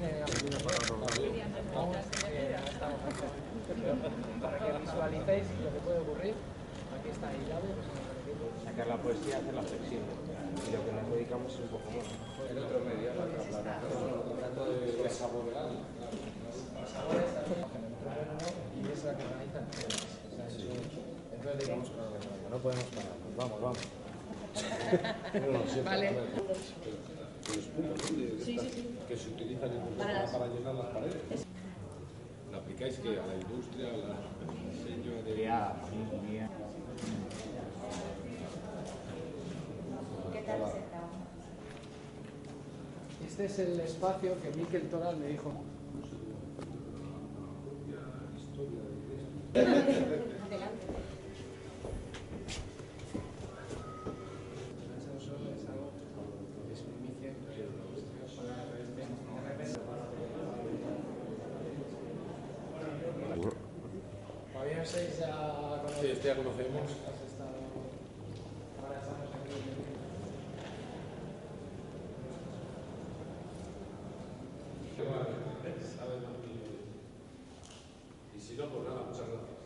Para que visualicéis lo que puede ocurrir, aquí está aislado. Sacar la poesía, hacerla flexible. Y lo que nos dedicamos es un poco más. El otro medio, la otra plataforma. Un rato de sabor de alma. Y es la que organizan. Entonces digamos que no podemos parar. Vamos, vamos. Vale. Los puntos que se utilizan en para llenar las paredes. ¿La aplicáis que a la industria, al diseño de la familia? ¿Qué tal se está? Este es el espacio que Miquel Toral me dijo. Sí, este ya conocemos. Ahora estamos aquí. Y si no, pues nada, muchas gracias.